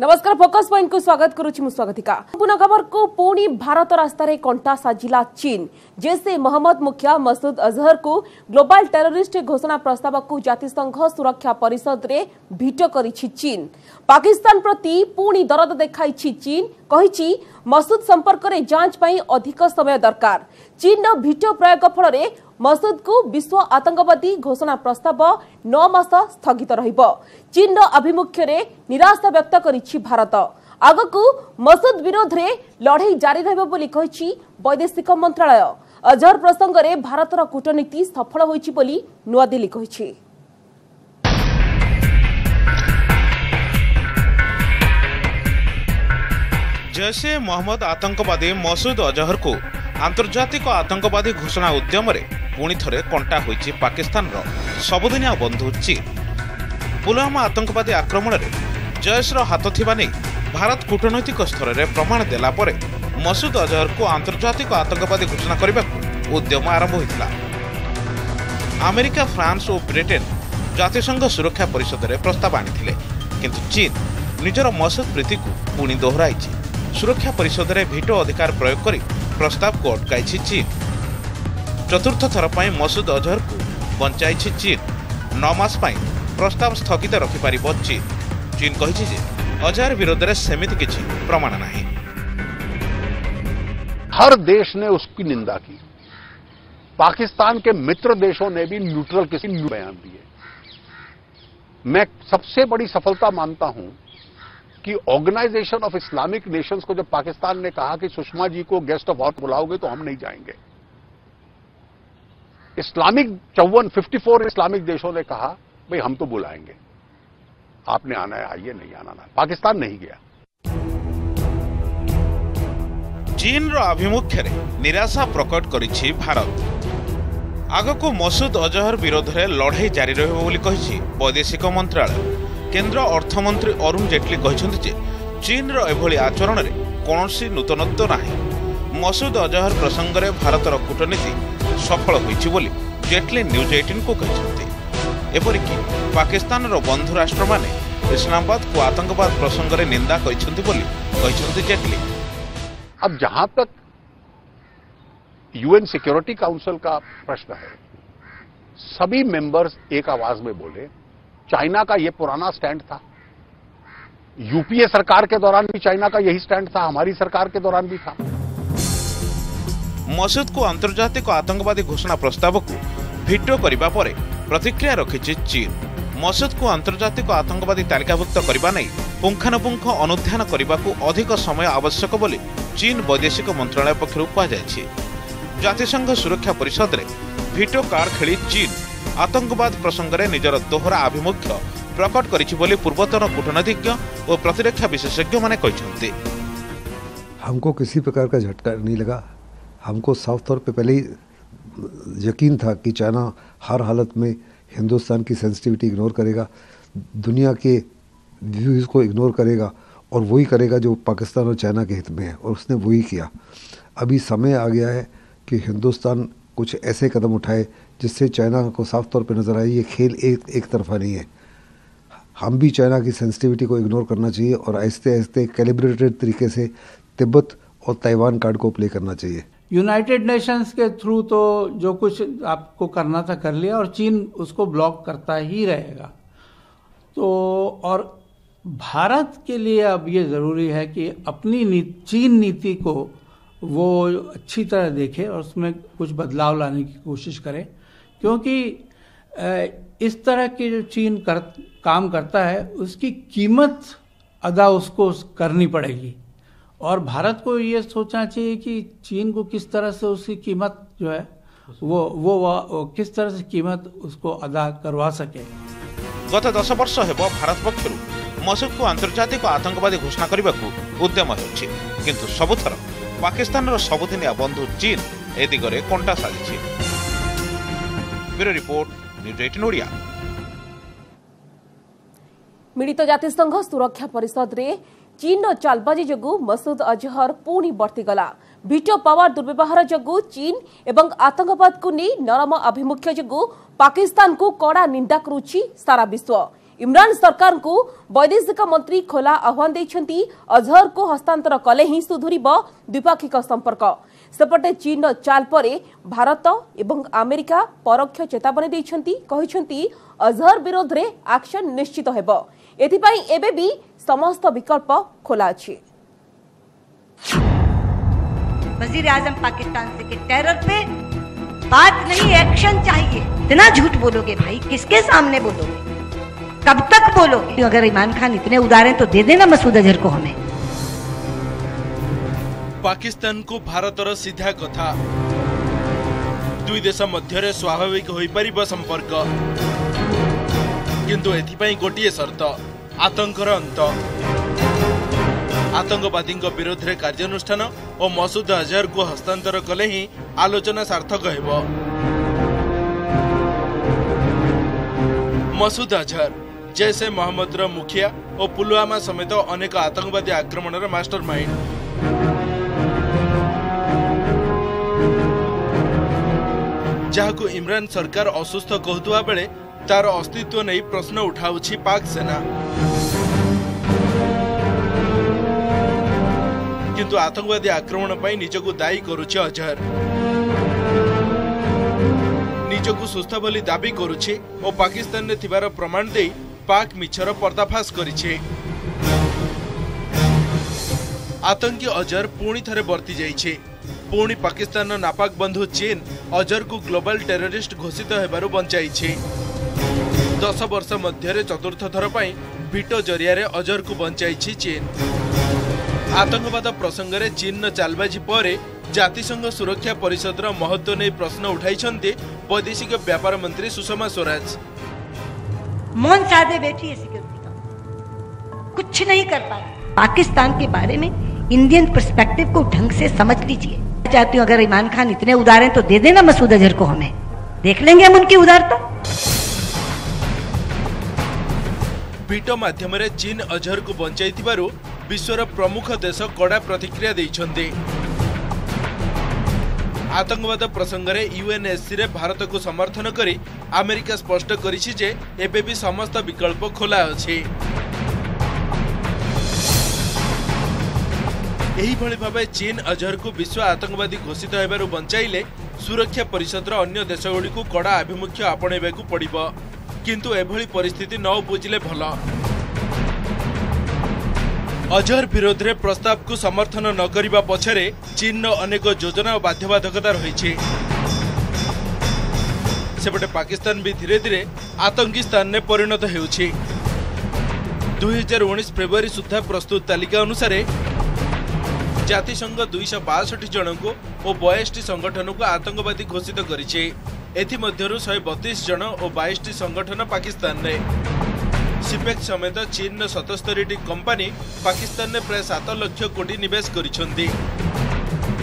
नमस्कार focus point को स्वागत करुछि मु स्वागतिका पुनः खबर को पुणी भारत रास्तारे कंटा साजिला चीन जैसे मोहम्मद मुखिया मसूद अजहर को ग्लोबल टेररिस्ट घोषणा प्रस्ताव को जातिसंघ सुरक्षा परिषद रे भीटो करिछि चीन पाकिस्तान प्रति पुणी दरद देखाइछि चीन कहिछि मसूद संपर्क रे जांच पई अधिक समय दरकार चीन नो भीटो प्रयोग फल रे मसूद को विश्व आतंकवादी घोषणा प्रस्ताव 9 मास स्थगित रहिब चीन आभिमुख्य रे निराशा व्यक्त करिछि भारत आगकू मसूद विरोध रे लड़ाई जारी रहिब बोली कहिछि वैदेशिक मंत्रालय अजहर प्रसंग रे भारतर कूटनीति सफल होइछि बोली नवा दिल्ली कहिछि जैसे मोहम्मद आतंकवादी मसूद अजहर को आंतर्जातिक आतंकवादी घोषणा उद्यम रे पुणी थरे कंटा होइछि पाकिस्तान रो सबुदिनिया बंधु चीन पुलवामा आतंकवादी आक्रमण रे जयश्र हाथ थिबा नै भारत कूटनैतिक स्तर रे प्रमाण देला परे मसूद अजहर को आंतर्जातिक आतंकवादी घोषणा करबाक उद्यम आरंभ होइतला अमेरिका फ्रांस और ब्रिटेन जातिसंघ सुरक्षा परिषद रे प्रस्ताव आनिथिले किंतु चीन निजर मसूद प्रीति को पुणी दोहराइछि सुरक्षा परिषद रे वीटो अधिकार प्रयोग करी प्रस्ताव को अटकाई चीन चतुर्थ थर पर मसूद अजहर को बंचाई चीन 9 मास प्रस्ताव स्थगित रखिपार चीन चीन कही अजहर विरोध में सेमिति किसी प्रमाण नहीं। हर देश ने उसकी निंदा की, पाकिस्तान के मित्र देशों ने भी न्यूट्रल किसी बयान दिए। मैं सबसे बड़ी सफलता मानता हूं कि ऑर्गेनाइजेशन ऑफ इस्लामिक नेशंस को जब पाकिस्तान ने कहा कि सुषमा जी को गेस्ट ऑफ ऑनर बुलाओगे तो हम नहीं जाएंगे, इस्लामिक 54 इस्लामिक देशों ने कहा भाई हम तो बुलाएंगे, आपने आना है आइए, नहीं आना ना। पाकिस्तान नहीं गया। चीन रो आभिमुख्य रे निराशा प्रकट करिछि भारत आगको मसूद अजहर विरोध रे लड़ाई जारी रहबो बोली कहिछि वैदेशिक मंत्रालय केंद्र अर्थमंत्री अरुण जेटली कहते चीन एभली आचरण में कौन नूतनत्व नहीं। मसूद अजहर प्रसंग में भारतर कूटनीति सफल होती जेटली न्यूज 18 को कहते एपरिक पाकिस्तान बंधु राष्ट्र माने इस्लामाबाद को आतंकवाद प्रसंग में निंदा करते जेटली। अब जहां तक UN सिक्योरिटी काउंसिल का प्रश्न है, सभी मेंबर्स एक आवाज में बोले चाइना का यह पुराना स्टैंड था, यूपीए सरकार के दौरान भी चाइना का यही स्टैंड था, हमारी सरकार के दौरान भी था। मसूद को अंतर्जातिक आतंकवादी घोषणा प्रस्ताव को वीटो करबा परे प्रतिक्रिया रखिछि चीन। मसूद को अंतर्जातिक आतंकवादी तालिकाभुक्त करबा नै पुंखानुपुंख अनुध्यान करबाकू अधिक समय आवश्यक बोली चीन वैदेशिक मंत्रालय पक्षरु कहा जायछि। जातिसंघ सुरक्षा परिषद रे वीटो कार्ड खेली चीन आतंकवाद प्रसंग में निजर दोहरा आभिमुख्य प्रकट करिछि बोली पूर्वतन कूटनीतिज्ञ और प्रतिरक्षा विशेषज्ञ माने कहते। हमको किसी प्रकार का झटका नहीं लगा, हमको साफ तौर पे पहले ही यकीन था कि चाइना हर हालत में हिंदुस्तान की सेंसिटिविटी इग्नोर करेगा, दुनिया के व्यूज को इग्नोर करेगा और वही करेगा जो पाकिस्तान और चाइना के हित में है, और उसने वही किया। अभी समय आ गया है कि हिंदुस्तान कुछ ऐसे कदम उठाए जिससे चाइना को साफ तौर पे नजर आए ये खेल एक तरफा नहीं है। हम भी चाइना की सेंसिटिविटी को इग्नोर करना चाहिए और आहिस्ते आहिस्ते कैलिब्रेटेड तरीके से तिब्बत और ताइवान कार्ड को प्ले करना चाहिए। यूनाइटेड नेशंस के थ्रू तो जो कुछ आपको करना था कर लिया और चीन उसको ब्लॉक करता ही रहेगा, तो और भारत के लिए अब ये ज़रूरी है कि अपनी चीन नीति को वो अच्छी तरह देखे और उसमें कुछ बदलाव लाने की कोशिश करें, क्योंकि इस तरह की जो चीन काम करता है उसकी कीमत अदा उसको करनी पड़ेगी और भारत को ये सोचना चाहिए कि चीन को किस तरह से उसकी कीमत जो है वो किस तरह से कीमत उसको अदा करवा सके। गत 10 वर्ष है भारत पक्ष मसूद को आंतर्जातिक आतंकवादी घोषणा करने को उद्यम हो सबुथर पाकिस्तान सबुदिनिया बंधु चीन ए दिगरे कंटा साजिछि। Bureau report news 18 Odia. मिलित जातिसंघ सुरक्षा परिषद रे चीन रो चालबाजी जगु मसूद अजहर पुणी बर्तीगला। वीटो पावर दुर्व्यवहार जगु चीन एवं आतंकवाद को नहीं नरम आभिमुख्य जगु पाकिस्तान को कड़ा निंदा करुछि सारा विश्व। इमरान सरकार को वैदेशिक मंत्री खोला आह्वान देइछन्ती अजहर को हस्तांतर कले ही सुधुरिबो द्विपाक्षिक संपर्क। सेपटे चीन चाल पर भारत एवं अमेरिका परोक्ष चेतावनी देइछन्ती कहिछन्ती अजहर विरोध रे एक्शन निश्चित हेबो एथिपाई एबे भी समस्त विकल्प खोला अछि। वजीर आजम पाकिस्तान से के टेरर पे बात नहीं एक्शन चाहिए। इतना झूठ बोलोगे भाई, किसके सामने बोलोगे, कब तक बोलोगे? अगर इमरान खान इतने उदार हैं तो दे देना मसूद अजहर को हमें। पाकिस्तान को भारत और सीधा कथा दुई देश मध्य स्वाभाविक हो पार संपर्क, किंतु एथिपाई गोटे शर्त आतंकर अंत, आतंकवादी विरोध में कार्यानुष्ठान और मसूद अजहर को हस्तांतर कले ही आलोचना सार्थक हो। मसूद अजहर जैसे मोहम्मद रा मुखिया और पुलवामा समेत अनेक आतंकवादी आक्रमण रा मास्टरमाइंड। जहां इमरान सरकार असुस्थ कहतुआ बेले तार अस्तित्व नहीं प्रश्न उठाउछि पाक सेना, किंतु आतंकवादी आक्रमण पर निजको दायी करुछि अजहर, निजको सुस्थ बोली दाबी करुछे और पाकिस्तान ने थिबार प्रमाण दे पाक मिछर पर्दाफाश करिछे। आतंकी अजहर पुणी थरे बर्ती जाइछे। पुणी पाकिस्तान नापाक बंधु चीन अजहर को ग्लोबल टेररिस्ट घोषित हेबारु बंचाइछे। 10 वर्ष मध्यरे चतुर्थ थर पई वीटो जरिया अजहर को बंचाइछे चीन। आतंकवाद प्रसंग रे चीन चालबाजी पर जातिसंघ सुरक्षा परिषद महत्व नहीं प्रश्न उठाई वैदेशिक व्यापार मंत्री सुषमा स्वराज। मौन साधे बैठी है सिक्योरिटी, कुछ नहीं कर पा रही। पाकिस्तान के बारे में इंडियन पर्सपेक्टिव को ढंग से समझ लीजिए। चाहती हूँ अगर इमरान खान इतने उदार हैं तो दे देना मसूद अजहर को हमें, देख लेंगे हम उनकी उदारता। वीटो माध्यम चीन अजहर को बंचाई विश्वर प्रमुख देश कड़ा प्रतिक्रिया आतंकवाद प्रसंग रे यूएनएससी रे भारत को समर्थन करी अमेरिका स्पष्ट करिछि जे एबे भी समस्त विकल्प खोला अछि। एही भली भाबे चीन अजहर को विश्व आतंकवादी घोषित हेबारु बंचाइले सुरक्षा परिषद रे अन्य देशगुडी को कड़ा आभिमुख्य आपणेबाकू पड़िबो, किंतु एभली परिस्थिति न बुझिले भल। अजहर विरोध में प्रस्ताव को समर्थन न करने पछरे चीन अनेक योजना और बाध्यबाधकता रही। सेपटे पाकिस्तान भी धीरे धीरे आतंकी स्थान में परिणत हो। 2019 फेब्रुआरी सुधा प्रस्तुत तालिका अनुसार जातिसंघ 262 जन को और 42 संगठन को आतंकवादी घोषित करिछे। एथिमध्यरु 132 जन और 22 संगठन पाकिस्तान में। सीपेक समेत चीन 77 कंपनी पाकिस्तान ने प्राय 7 लाख कोटी निवेश करिछन्ती।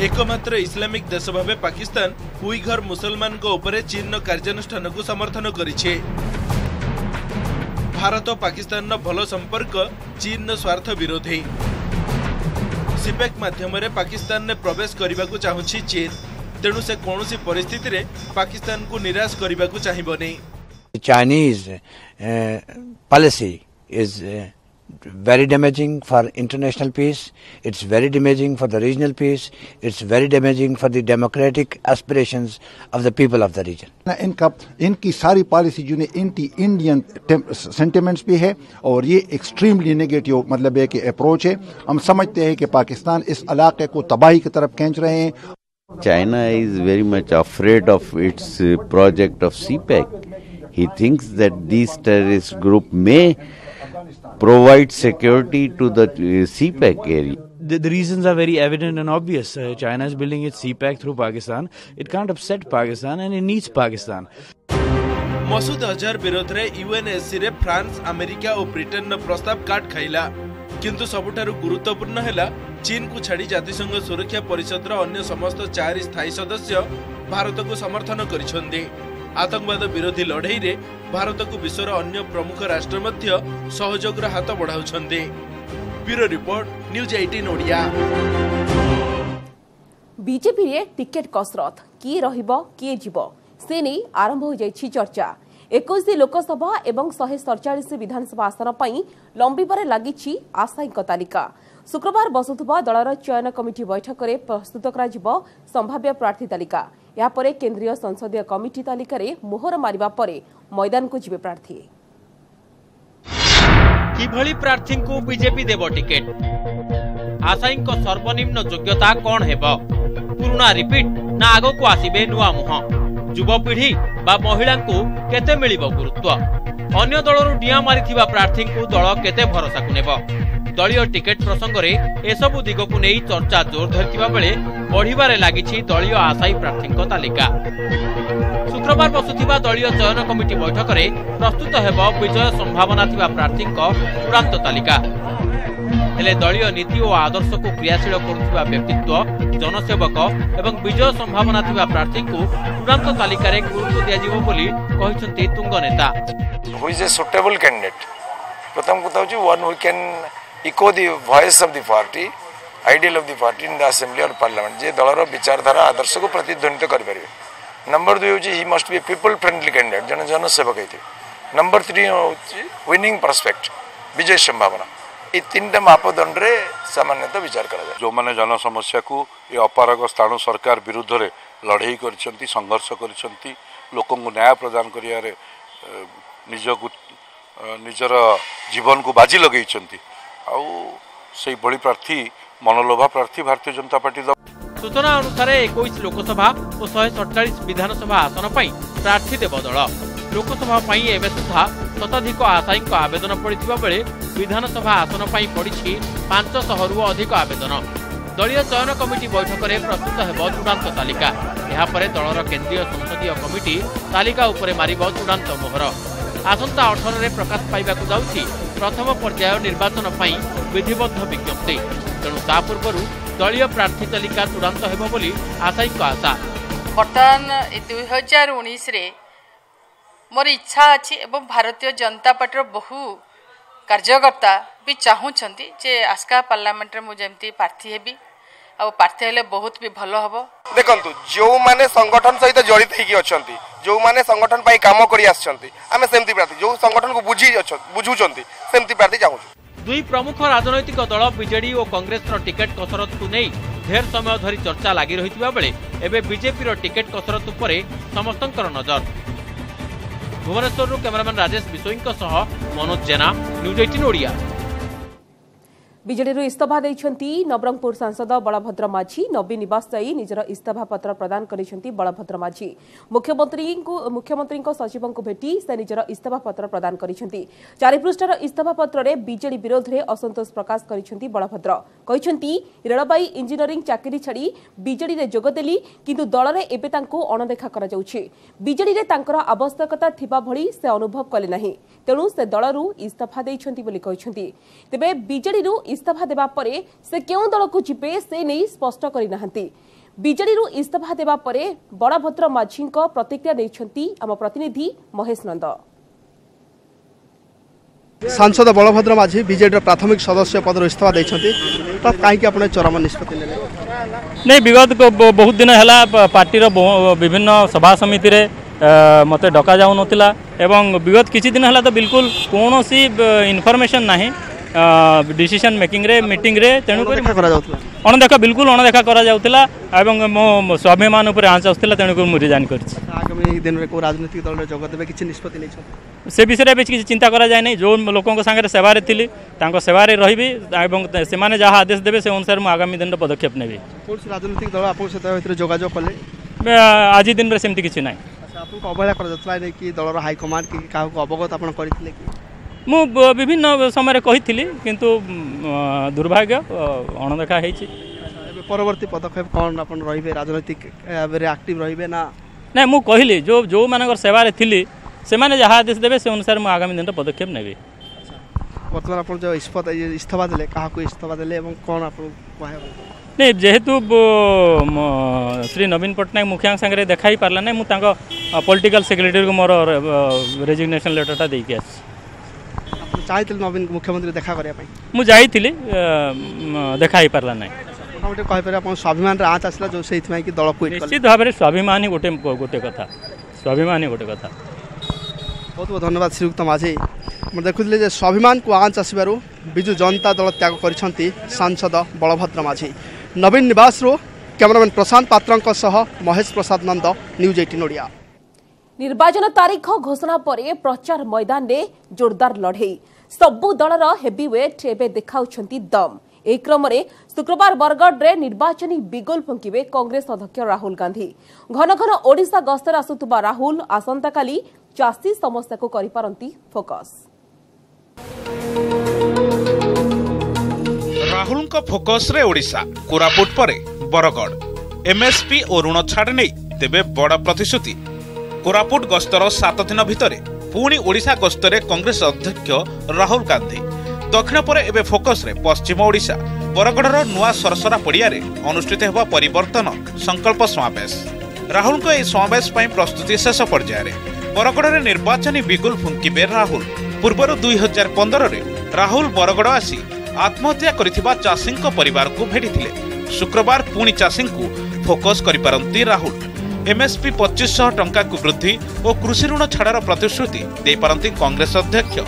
एकमात्र इस्लामिक देश भावे पाकिस्तान उइघर मुसलमान को उपरे चीन कार्यानुष्ठान को समर्थन करिछे। भारत और पाकिस्तान भल संपर्क चीन स्वार्थ विरोधी। सीपेक माध्यम रे पाकिस्तान ने प्रवेश करने को चाहूछि चीन, तेणु से कौनसी परिस्थिति रे पाकिस्तान को निराश करने को चाहिबोनी। Chinese policy is very damaging for international peace, it's very damaging for the regional peace, it's very damaging for the democratic aspirations of the people of the region. इनकी सारी पॉलिसी जो एंटी इंडियन सेंटिमेंट्स भी है और ये extremely negative मतलब है कि अप्रोच है। हम समझते हैं कि पाकिस्तान इस इलाके को तबाही की तरफ खींच रहे हैं। China is very much afraid of its project of CPEC. He thinks that these terrorist group may provide security to the CPEC area. The reasons are very evident and obvious. China is building its CPEC through Pakistan. It can't upset Pakistan and it needs Pakistan. Masood Azhar विरोध रे UNSC रे France, America और Britain न प्रस्ताव काट खाइला, किंतु सबुठारु गुरुत्वपूर्ण हैला चीन को छाड़ी जातिसंघ सुरक्षा परिषद रा अन्य समस्त 4 स्थायी सदस्य भारत को समर्थन करिछन्ते। आतंकवाद विरोधी लड़ाई रे भारत को विश्वर अन्य प्रमुख राष्ट्र मध्य सहयोगरा हाथ बढ़ाउछन्ते। Bureau report news 18 Odia. BJP रे टिकट कसरत किए रहिबो किए जीवो से नै आरंभ हो जाइछि चर्चा। 21 लोकसभा एवं 147 विधानसभा आसन पर लंबिबार लगी आशायी तालिका। शुक्रवार बसुवा दलर चयन कमिटी बैठक में प्रस्तुत कर संभाव्य प्रार्थी तालिका। यापर केन्द्रीय संसदीय कमिटी तालिकार मोहर मारिबा परे मैदान को जीवे प्रार्थी। किभली प्रार्थी को बीजेपी देव टिकेट? आशायी सर्वनिम्न योग्यता कौन हेब? पुराना रिपीट ना आगो को आसबे नुआ मुह? युवपीढ़ी बा महिला को केते मिलिबो गुरुत्व? अन्य दलरू डिया मारिथिबा प्रार्थी को दल केते भरोसा को नेब? दलीय टिकेट प्रसंग में एसबू दिग को नहीं चर्चा जोर धरता बेले बढ़वे लगी दलीय आशायी प्रार्थी तालिका। शुक्रवार बसुवा दलीय चयन कमिटी बैठक में प्रस्तुत होब विजय संभावना प्रार्थी चूड़ांत तालिका। हेले दलीय नीति और आदर्श को क्रियाशील करुवा व्यक्तित्व जनसेवक एवं विजय संभावना प्रार्थी को चूड़ांत तालिकार गुरुत्व दिज्वि तुंग नेता। प्रथम कथा echo the voice of the party ideal of the party in the assembly और पार्लियामेंट जे दलर विचारधारा आदर्श को प्रतिध्वनित करेंगे। नंबर 2 होची he must be people friendly candidate जन जनसेवक होते। नंबर 3 होची विनिंग प्रोस्पेक्ट विजय संभावना। ये तीनटा मापदंड रे सामान्यतः विचार करा जाए। जो माने जन समस्या को ये अपारग स्थान सरकार विरुद्ध रे लड़ाई करछंती संघर्ष करछंती लोकन को न्याय प्रदान करिया रे निजर जीवन को बाजी लगैछंती बड़ी प्रार्थी मनोलोभा प्रार्थी भारतीय जनता पार्टी। सूचना अनुसार 21 लोकसभा और 147 विधानसभा आसन पर प्रार्थी देव दल। लोकसभा सुधा शताधिक आशायी आवेदन पड़ता बेले विधानसभा आसन पर पड़ी 500 अधिक आवेदन। दलीय चयन कमिटी बैठक में प्रस्तुत होब चूड़ांत तालिका। यापर दलर केन्द्रीय संसदीय कमिटी तालिका मार चूड़ांत मोहर। आसंता 18 में प्रकाश पाइबा जाउछि प्रथम पर्याय निर्वाचन विधिबद्ध विज्ञप्ति। तेणु ता पूर्व दलीय प्रार्थी तालिका चूड़ांत होली आशायी आशा। बर्तमान 2019 मोर इच्छा अच्छी एवं भारतीय जनता पार्टी बहु कार्यकर्ता भी चाहूँगी जे आस्का पार्लियामेंट मुझे प्रार्थी हेबी आ प्रार्थी हेले बहुत भी भल हम। देखु जो मैंने संगठन सहित जड़ित होगी अच्छा जो मैंने संगठन पर कम कर आम सेमती प्रार्थी जो संगठन को बुझू सेमती प्रार्थी चाहूँ। दुई प्रमुख राजनैतिक दल बीजेडी और कांग्रेस टिकेट कसरत को नहीं ढेर समय धरी चर्चा लगी रही बेले एवं बीजेपी टिकेट कसरत उपरे समस्त नजर। Bhubaneswar cameraman Rajesh Bisoi Manoj Jena news 18 Odia. BJD इस्तफा देइछंती नवरंगपुर सांसद बलभद्र माझी। नवीन निवास जाई निजर इस्तफा पत्र प्रदान करिसंती बलभद्र माझी। मुख्यमंत्री सचिव को भेटी से निजर इस्तफा पत्र प्रदान करिसंती। 4 पृष्ठर इस्तफा पत्र रे बीजेडी विरोध रे असंतोष प्रकाश करिसंती बलभद्र। कहिसंती रेलबाई इंजीनियरिंग चाकरी छाड़ी बीजेडी रे जोग देली किंतु दल रे एबे तांको अनदेखा करा जाउछि। बीजेडी रे तांकर आवश्यकता थिबा भली से अनुभव कले नाही तेणु से दलरू इस्तफा देइछंती बोली कहिसंती। तबे बीजेडी रू इस्तफा देबा परे से क्यों दल को जीवे से नहीं स्पष्ट करि नाहंती। बीजेडी रू इस्तफा देबा परे बलभद्र माझी को प्रतिक्रिया देइछंती हम प्रतिनिधि महेश नंद। सांसद बलभद्र माझी बीजेडी प्राथमिक सदस्य पद इस्तफा देइछंती त काई के आपने चरम निष्पत्ति लेले नहीं। विगत बहुत दिन हैला पार्टी रो विभिन्न सभा समिति रे मते डका जाउ नथिला एवं विगत किछि दिन हैला तो बिल्कुल कोनोसी इन्फॉर्मेशन नाही डिसीजन मेकिंग रे मीटिंग रे तेणु अणदेखा बिल्कुल अणदेखा करा जाउतला एवं मो स्वाभिमान उपर आंच आउतला तेणु मु रिजाइन करछि। आगामी दिन रे को राजनीतिक दल रे जगत बे किछि निष्पत्ति नै छ से विषय रे बेच किछि चिंता करा जाय नै। जो लोकन संगे रे सेवा रे थिली तांको सेवा रे रहिबी एवं से माने जहा आदेश देबे से अनुसार मु आगामी दिन रे पदक्षेप नेबी। कोन राजनीतिक दल आपन सेता भीतर जोगाजो कले आज दिन रे सेमति किछि नै। आपन अवहेला करा जातला नै कि दल रो हाई कमांड कि काहू को अवगत आपन करितले कि मु विभिन्न समय कही किंतु दुर्भाग्य अणदेखा होती। परवर्ती पदक्षेप कौन आप राजनीतिक एक्टिव रही ना ना मु कहली जो जो मानकर सेवारे थी से माने जहाँ आदेश देवे से अनुसार मु आगामी दिन पदक्षेप नेबी। बर्तमान आप जो इस्तफा देले क्या इस्तफा देले कौन आप नहीं जेहेतु श्री नवीन पट्टनायक मुखिया सागर देखा ही पार्ला ना मुझे पॉलिटिकल सेक्रेटरी को मोर रेजिग्नेशन लेटरटा देके आसी। चाहते नवीन मुख्यमंत्री देखा करने मुझे देखा ही पार्ला ना स्वाभिमान आँच आसला जो से दल निश्चित भाव स्वाभिमान ही गोटे कथा स्वाभिमान ही गोटे कथा। बहुत बहुत धन्यवाद श्रीयुक्त माझी। मैं देखुले स्वाभिमान को आँच आसवर विजु जनता दल त्याग कर सांसद बलभद्र माझी। नवीन निवास रो कैमरामैन प्रशांत पात्रंक सह महेश प्रसाद नंद, न्यूज 18 ओडिया। निर्वाचन तारीख घोषणा पर प्रचार मैदान में जोरदार लड़े, सबु दलर हेवीवेट एवं देखा दम। एक क्रम में शुक्रवार बरगढ़ में निर्वाचनी बिगुल फुंकिवे कांग्रेस अध्यक्ष राहुल गांधी। घन घन ओडिशा गस्तर आसुवा राहुल आसंता काली चाषी समस्या को करिपारंती फोकस। राहुल फोकस रे ओडिशा, कोरापुट परे बरगढ़। एमएसपी और ऋण छाड़ नहीं तेबे बड़ा प्रतिश्रुति। कोरापुट गस्तर 7 दिन भितरे पुणी ओडिशा गस्तरे कांग्रेस अध्यक्ष राहुल गांधी। दक्षिण पर एबे फोकस रे पश्चिम ओडिशा बरगढ़र नुआ सरसरा पड़िया रे अनुष्ठित हेबा परिवर्तन संकल्प समावेश। राहुल को ए समावेश पई प्रस्तुति शेष पर्याय रे बरगढ़ रे निर्वाचन बिगुल फुंकिबे राहुल। पूर्व 2015 रे राहुल बरगढ़ आसी आत्महत्या करिथिबा चासिंको परिवार को भेटिथिले। शुक्रवार पुणी चासिंको फोकस करिपारंती राहुल। एमएसपी 2500 टंका को वृद्धि और कृषि ऋण छाड़र प्रतिश्रुति दे पारंती कांग्रेस अध्यक्ष।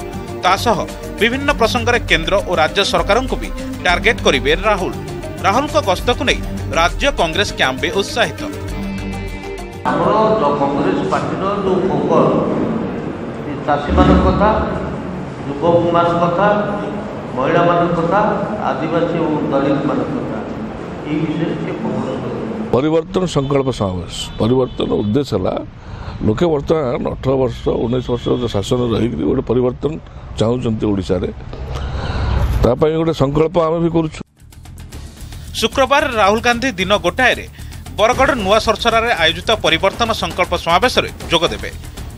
तासह विभिन्न प्रसंग रे केंद्र और राज्य सरकार को भी टार्गेट करेंगे राहुल। राहुल को गस्त को नहीं राज्य कांग्रेस कैंप में उत्साहित। कांग्रेस पार्टी जो फोकस चाषी मान कथा, युवक मान कथा, महिला मान कथा, आदिवासी और दलित मान कथा, ये विषय के फोकस परिवर्तन संकल्प समावेश। परिवर्तन उद्देश्य है लोके बर्तमान 18 वर्ष 19 वर्ष शासन रही गोटे परिवर्तन चाहते ओडिशा रे, तापाई गोटे संकल्प आम भी करूँ। शुक्रवार राहुल गांधी दिन गोटाए बरगढ़ नुआ सरसरा रे आयोजित परिवर्तन संकल्प समावेश जोगदेवे।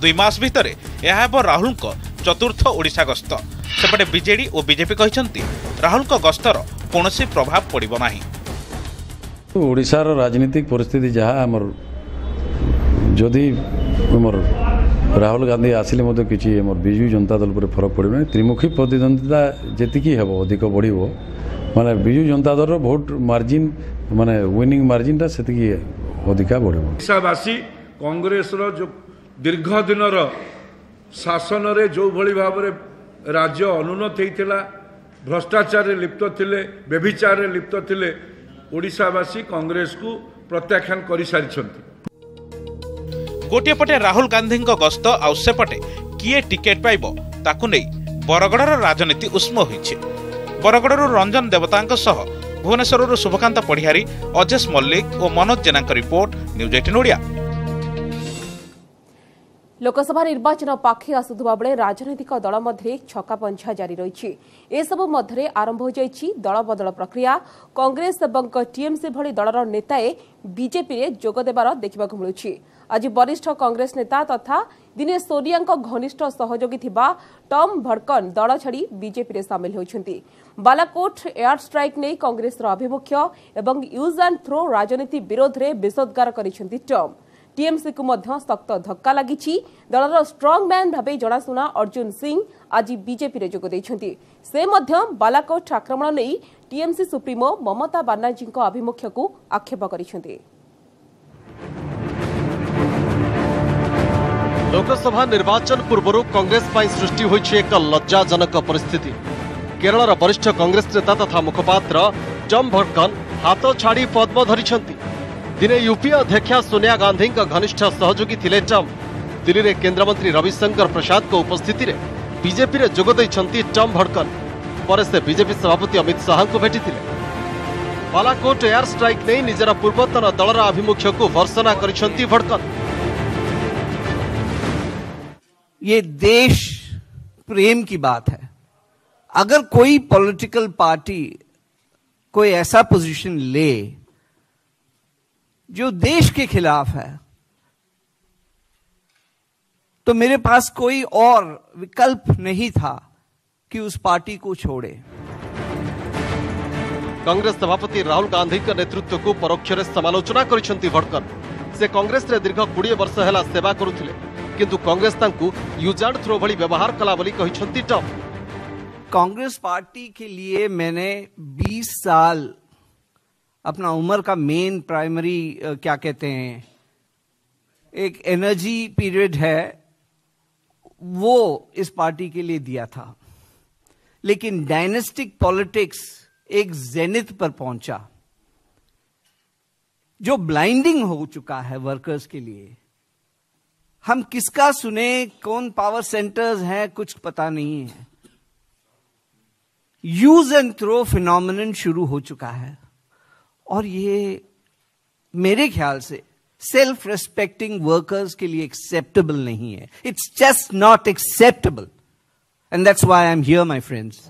2 मास भितर यह हे राहुल चतुर्थ ओडिशा गस्त। सेपटे बीजेडी और बीजेपी कहते राहुल गस्तर कौन प्रभाव पड़े ना। ओडिशार राजनीतिक परिस्थिति जहाँ आमर जदि राहुल गांधी आसिले मत किसी विजु जनता दल पर फरक पड़े। त्रिमुखी प्रतिद्वंदिता जी हे अधिक बढ़ माने विजु जनता दल भोट मार्जिन माने विनिंग मार्जिन से अधिका बढ़। ओडिशावासी कांग्रेस जो दीर्घ दिन शासन रे जो भली भाव राज्य अनुन्नत होता, भ्रष्टाचार लिप्त थे, बेभिचार लिप्त थे, ओडिशावासी कांग्रेस को प्रत्याख्यान कर सारी। गोटे पटे राहुल गांधी गस्त आउ सेपटे किए टिकेट पाइब ताकू नहीं बरगढ़र राजनीति उष्म होइछि। बरगढ़र रंजन देवतांक सह भुवनेश्वर शुभकांत पढ़िहारी, अजेश मल्लिक और मनोज जेना रिपोर्ट, न्यूज 18 ओडिया। लोकसभा निर्वाचन पाखे आसुवा बेले राजनैतिक दल मध्य छकापंछा जारी रही। एसबू मध्य आरंभ हो जाइए दल बदल प्रक्रिया। कांग्रेस एवं टीएमसी भली दलर नेताए बीजेपी जोगदेवार देखा मिलूँ। आज वरिष्ठ कांग्रेस नेता तथा दिने सोनिया घनिष्ठ सहयोगी थिबा टॉम भड़कन दल छाड़ी बीजेपी रे सामिल होइछन्ती। बालाकोट एयर स्ट्राइक ने कांग्रेस आभिमुख्य एवं यूज एंड थ्रो राजनीति विरोध रे विषोद्गार करिछन्ती टॉम। टीएमसी को मध्य सख्त धक्का लागिछि। दलर स्ट्रांगमैन भाबे जणाशुना अर्जुन सिंह आज बीजेपी रे जोग दैछन्ती। से मध्य बालाकोट आक्रमण नै टीएमसी सुप्रीमो ममता बानर्जी आभिमुख्य को आक्षेप करिछन्ती। लोकसभा निर्वाचन पूर्व कांग्रेस सृष्टि होइछि एक लज्जाजनक परिस्थिति। केरलर वरिष्ठ कांग्रेस नेता तथा मुखपात्र टॉम भड़कन हाथ छाड़ी पद्म धरिछन्ति। दिने यूपीए अध्यक्षा सोनिया गांधी घनिष्ठ सहयोगी थिले टॉम। दिल्ली रे केंद्रमंत्री रविशंकर प्रसाद को उपस्थिति रे बीजेपी रे जोग दैछन्ति टॉम भड़कन। पर से बीजेपी सभापति अमित शाह को भेटिथिले। बालाकोट एयर स्ट्राइक नै निजरा पूर्वतन दलर आभिमुख्य को वर्षना करिछन्ति भड़कन। ये देश प्रेम की बात है। अगर कोई पॉलिटिकल पार्टी कोई ऐसा पोजीशन ले जो देश के खिलाफ है तो मेरे पास कोई और विकल्प नहीं था कि उस पार्टी को छोड़े। कांग्रेस सभापति राहुल गांधी का नेतृत्व को परोक्षरे समालोचना करिसंती भड़कन। से कांग्रेस रे दीर्घ 20 वर्ष हेला सेवा करुथिले किंतु कांग्रेस यूज एंड थ्रो भली व्यवहार कला बोली कहिछंती टॉम। कांग्रेस पार्टी के लिए मैंने 20 साल अपना उम्र का मेन प्राइमरी क्या कहते हैं एक एनर्जी पीरियड है वो इस पार्टी के लिए दिया था। लेकिन डायनेस्टिक पॉलिटिक्स एक जेनिथ पर पहुंचा जो ब्लाइंडिंग हो चुका है वर्कर्स के लिए। हम किसका सुने, कौन पावर सेंटर्स हैं, कुछ पता नहीं है। यूज एंड थ्रो फिनोमिनन शुरू हो चुका है और ये मेरे ख्याल से सेल्फ रेस्पेक्टिंग वर्कर्स के लिए एक्सेप्टेबल नहीं है। It's just not acceptable and that's why I am here my friends.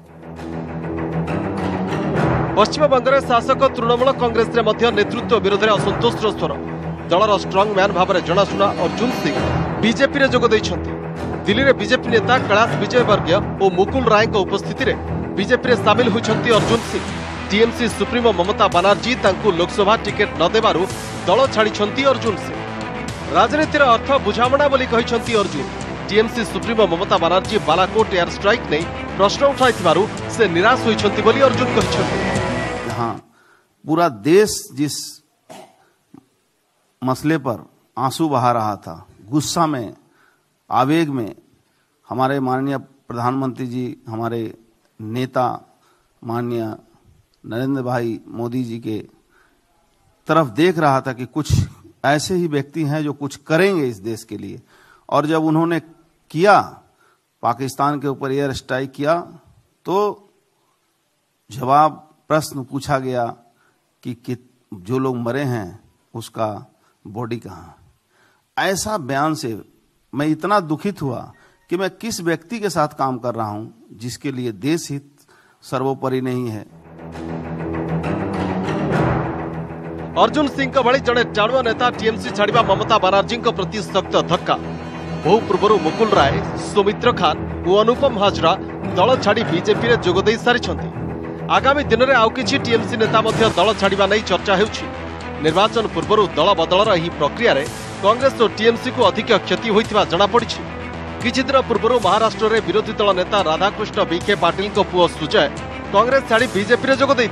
Paschim Bengal शासक तृणमूल कांग्रेस रे मध्य नेतृत्व विरोध में असंतोष स्वर। दलर स्ट्रंग मैन भाव में जनाशुना अर्जुन सिंह बीजेपी जोग देइछंती। दिल्ली में बीजेपी नेता कैलाश विजयवर्गीय और मुकुल राय को उपस्थिति में बीजेपी में शामिल होइछंती अर्जुन सिंह। टीएमसी सुप्रीमो ममता बानार्जी तांकु लोकसभा टिकेट न देबारु दल छाड़ी अर्जुन सिंह। राजनीतिर अर्थ बुझामणा बोली कहिसंती Arjun. TMC supremo Mamata Banerjee Balakot air strike नहीं प्रश्न उठाइथिबारु से निराश होइसंती बोली अर्जुन कहिसंती। हां, पूरा देश जिस मसले पर आंसू बहा रहा था, गुस्सा में, आवेग में, हमारे माननीय प्रधानमंत्री जी, हमारे नेता माननीय नरेंद्र भाई मोदी जी के तरफ देख रहा था कि कुछ ऐसे ही व्यक्ति हैं जो कुछ करेंगे इस देश के लिए। और जब उन्होंने किया, पाकिस्तान के ऊपर एयर स्ट्राइक किया, तो जवाब प्रश्न पूछा गया कि जो लोग मरे हैं उसका बॉडी कहाँ। ऐसा बयान से मैं इतना दुखित हुआ कि मैं किस व्यक्ति के साथ काम कर रहा हूँ जिसके लिए देश हित सर्वोपरि नहीं है। अर्जुन सिंह भाई जड़े टाणुआ नेता टीएमसी छाड़ा ममता बानार्जी प्रति सख्त धक्का। बहु पूर्व मुकुल राय, सौमित्र खान और अनुपम हाजरा दल छाड़ी बीजेपी में जोगद सारी। आगामी दिन में आउ किसी टीएमसी नेता दल छाड़ा नहीं चर्चा होवाचन पूर्व दल बदलर यह प्रक्रिय कांग्रेस और टीएमसी को अधिक क्षति होता जमापड़ी। किद पूर्व महाराष्ट्र में विरोधी दल नेता राधाकृष्ण विखे पाटिल पुओ सुजय कांग्रेस छाड़ी बीजेपी में जोगद।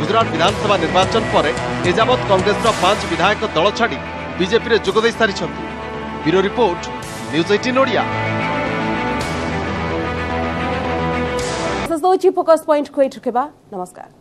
गुजरात विधानसभा निर्वाचन पर एजावत कांग्रेस 5 विधायक दल छाड़ी बीजेपी में जोगद सारी। Bureau report, news 18 Odia. Focus point को नमस्कार।